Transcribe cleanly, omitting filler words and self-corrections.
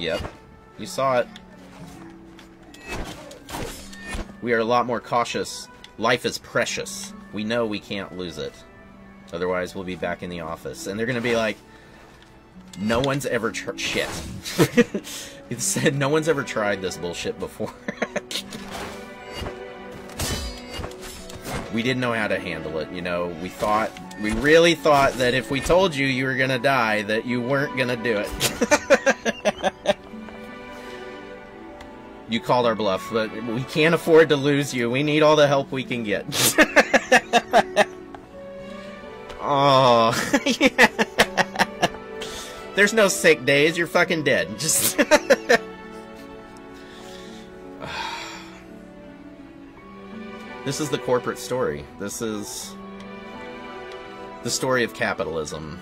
Yep. You saw it. We are a lot more cautious. Life is precious. We know we can't lose it. Otherwise, we'll be back in the office. And they're going to be like, no one's ever shit. It said no one's ever tried this bullshit before. We didn't know how to handle it, you know. We thought, we really thought that if we told you you were going to die, that you weren't going to do it. You called our bluff, but we can't afford to lose you. We need all the help we can get. Oh, yeah. There's no sick days. You're fucking dead. Just This is the corporate story. This is the story of capitalism.